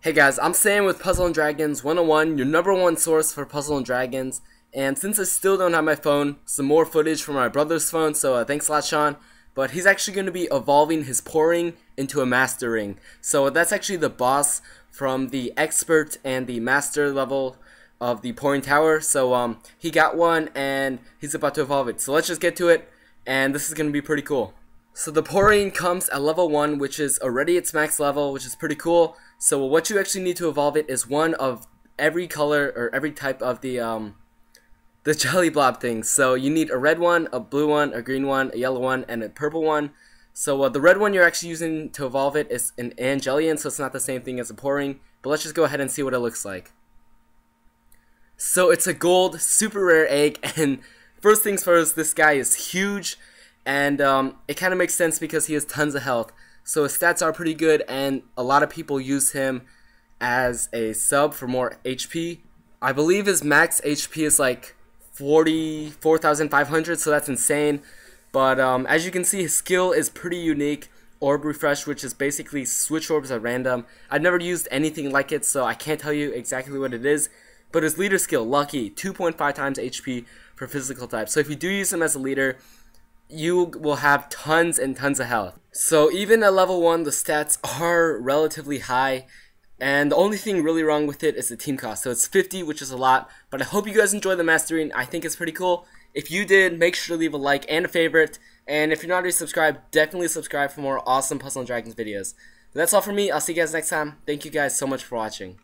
Hey guys, I'm Sam with Puzzle and Dragons 101, your #1 source for Puzzle and Dragons. And since I still don't have my phone, some more footage from my brother's phone, so thanks a lot, Sean. But he's actually going to be evolving his Poring into a Mastering. So that's actually the boss from the Expert and the Master level of the Poring Tower. So he got one and he's about to evolve it. So let's just get to it, and this is going to be pretty cool. So the Poring comes at level 1, which is already its max level, which is pretty cool. So what you actually need to evolve it is one of every color or every type of the jelly blob things. So you need a red one, a blue one, a green one, a yellow one, and a purple one. So the red one you're actually using to evolve it is an Angelian, so it's not the same thing as a Poring. But let's just go ahead and see what it looks like. So it's a gold, super rare egg, and first things first, this guy is huge, and it kind of makes sense because he has tons of health. So his stats are pretty good, and a lot of people use him as a sub for more HP. I believe his max HP is like 44,500, so that's insane. But as you can see, his skill is pretty unique, Orb Refresh, which is basically switch orbs at random. I've never used anything like it, so I can't tell you exactly what it is. But his leader skill, Lucky, 2.5 times HP for physical type. So if you do use him as a leader, you will have tons and tons of health. So even at level 1, the stats are relatively high, and the only thing really wrong with it is the team cost. So it's 50, which is a lot, but I hope you guys enjoy the Mastering. I think it's pretty cool. If you did, make sure to leave a like and a favorite, and if you're not already subscribed, definitely subscribe for more awesome Puzzle and Dragons videos. But that's all for me. I'll see you guys next time. Thank you guys so much for watching.